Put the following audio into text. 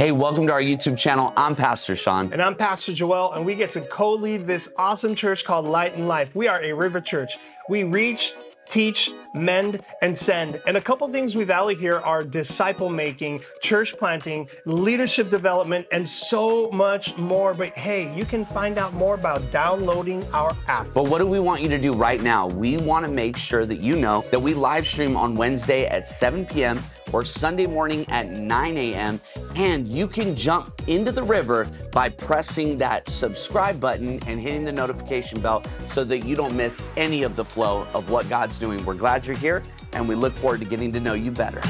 Hey, welcome to our YouTube channel. I'm Pastor Sean. And I'm Pastor Joel, and we get to co-lead this awesome church called Light and Life. We are a river church. We reach, teach, mend, and send. And a couple things we value here are disciple making, church planting, leadership development, and so much more. But hey, you can find out more about downloading our app. But what do we want you to do right now? We want to make sure that you know that we live stream on Wednesday at 7 p.m. or Sunday morning at 9 a.m. And you can jump into the river by pressing that subscribe button and hitting the notification bell so that you don't miss any of the flow of what God's doing. We're glad you're here, and we look forward to getting to know you better.